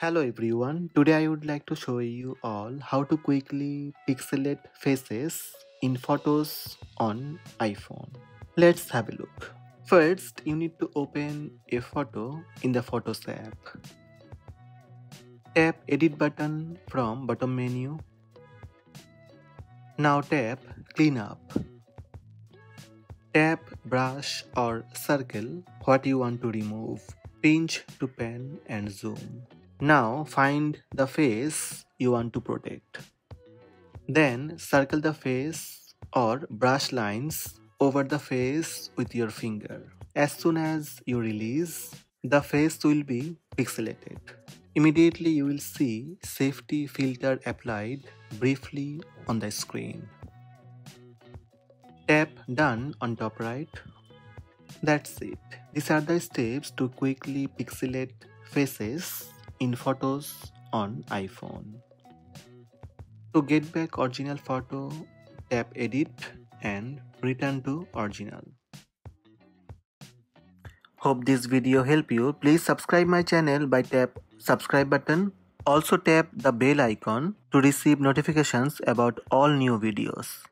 Hello everyone, today I would like to show you all how to quickly pixelate faces in photos on iPhone. Let's have a look. First, you need to open a photo in the Photos app. Tap Edit button from bottom menu. Now tap Clean Up. Tap Brush or Circle what you want to remove. Pinch to pan and zoom. Now find the face you want to protect. Then circle the face or brush lines over the face with your finger. As soon as you release, the face will be pixelated. Immediately you will see safety filter applied briefly on the screen. Tap Done on top right. That's it. These are the steps to quickly pixelate faces in photos on iPhone. To get back original photo, tap Edit and return to original. Hope this video helped you. Please subscribe my channel by tap subscribe button. Also tap the bell icon to receive notifications about all new videos.